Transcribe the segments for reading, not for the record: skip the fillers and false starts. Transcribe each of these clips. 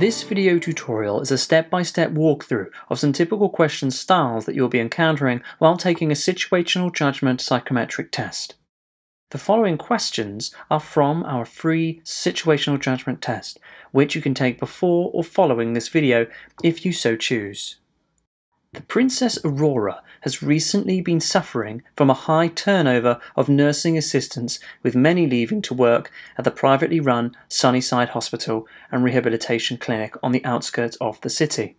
This video tutorial is a step-by-step walkthrough of some typical question styles that you'll be encountering while taking a situational judgment psychometric test. The following questions are from our free situational judgment test, which you can take before or following this video if you so choose. The Princess Aurora has recently been suffering from a high turnover of nursing assistants, with many leaving to work at the privately run Sunnyside Hospital and Rehabilitation Clinic on the outskirts of the city.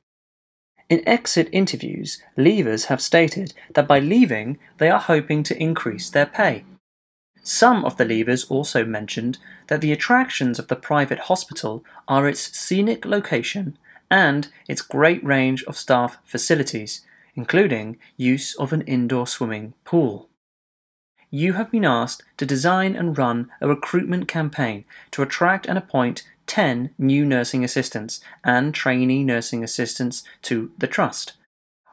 In exit interviews, leavers have stated that by leaving they are hoping to increase their pay. Some of the leavers also mentioned that the attractions of the private hospital are its scenic location and its great range of staff facilities, including use of an indoor swimming pool. You have been asked to design and run a recruitment campaign to attract and appoint 10 new nursing assistants and trainee nursing assistants to the trust.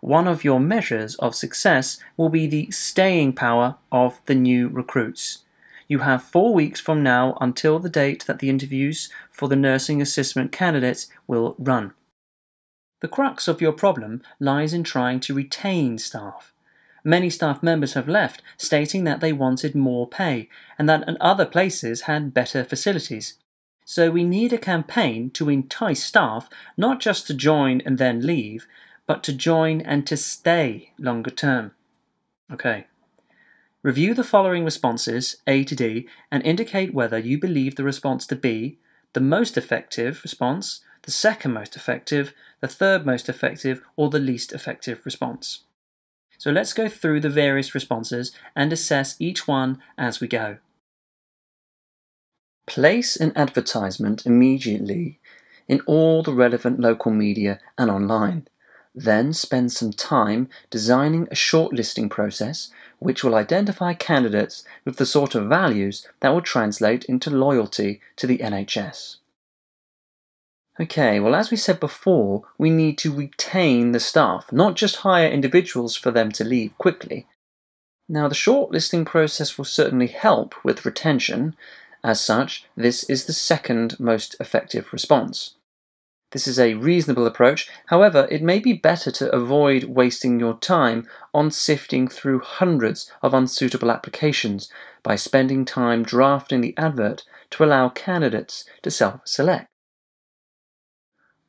One of your measures of success will be the staying power of the new recruits. You have 4 weeks from now until the date that the interviews for the nursing assistant candidates will run. The crux of your problem lies in trying to retain staff. Many staff members have left, stating that they wanted more pay and that other places had better facilities. So we need a campaign to entice staff not just to join and then leave, but to join and to stay longer term. Okay. Review the following responses, A to D, and indicate whether you believe the response to B, the most effective response, the second most effective, the third most effective, or the least effective response. So let's go through the various responses and assess each one as we go. Place an advertisement immediately in all the relevant local media and online. Then spend some time designing a shortlisting process which will identify candidates with the sort of values that will translate into loyalty to the NHS. Okay, well, as we said before, we need to retain the staff, not just hire individuals for them to leave quickly. Now, the shortlisting process will certainly help with retention. As such, this is the second most effective response. This is a reasonable approach. However, it may be better to avoid wasting your time on sifting through hundreds of unsuitable applications by spending time drafting the advert to allow candidates to self-select.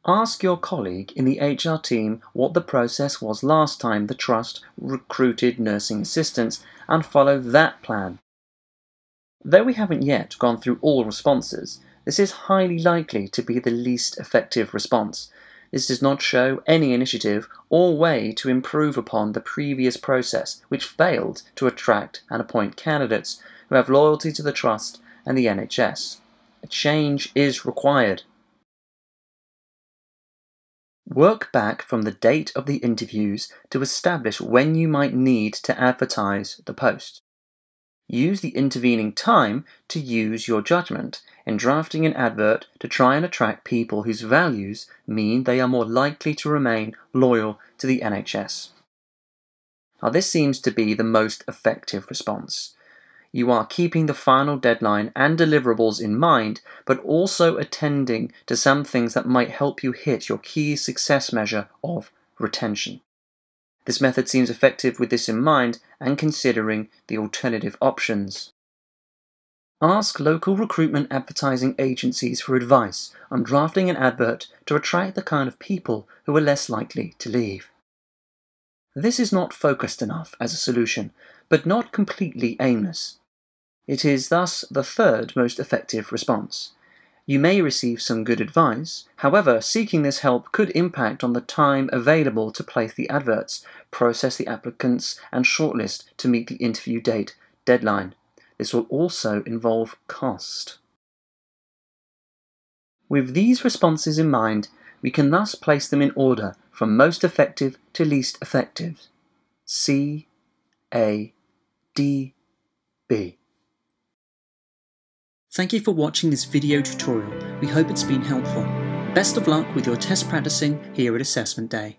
Ask your colleague in the HR team what the process was last time the trust recruited nursing assistants and follow that plan. Though we haven't yet gone through all responses, this is highly likely to be the least effective response. This does not show any initiative or way to improve upon the previous process, which failed to attract and appoint candidates who have loyalty to the trust and the NHS. A change is required. Work back from the date of the interviews to establish when you might need to advertise the post. Use the intervening time to use your judgment in drafting an advert to try and attract people whose values mean they are more likely to remain loyal to the NHS. Now, this seems to be the most effective response. You are keeping the final deadline and deliverables in mind, but also attending to some things that might help you hit your key success measure of retention. This method seems effective with this in mind and considering the alternative options. Ask local recruitment advertising agencies for advice on drafting an advert to attract the kind of people who are less likely to leave. This is not focused enough as a solution, but not completely aimless. It is thus the third most effective response. You may receive some good advice. However, seeking this help could impact on the time available to place the adverts, process the applicants, and shortlist to meet the interview date deadline. This will also involve cost. With these responses in mind, we can thus place them in order from most effective to least effective. C, A, D, B. Thank you for watching this video tutorial. We hope it's been helpful. Best of luck with your test practicing here at Assessment Day.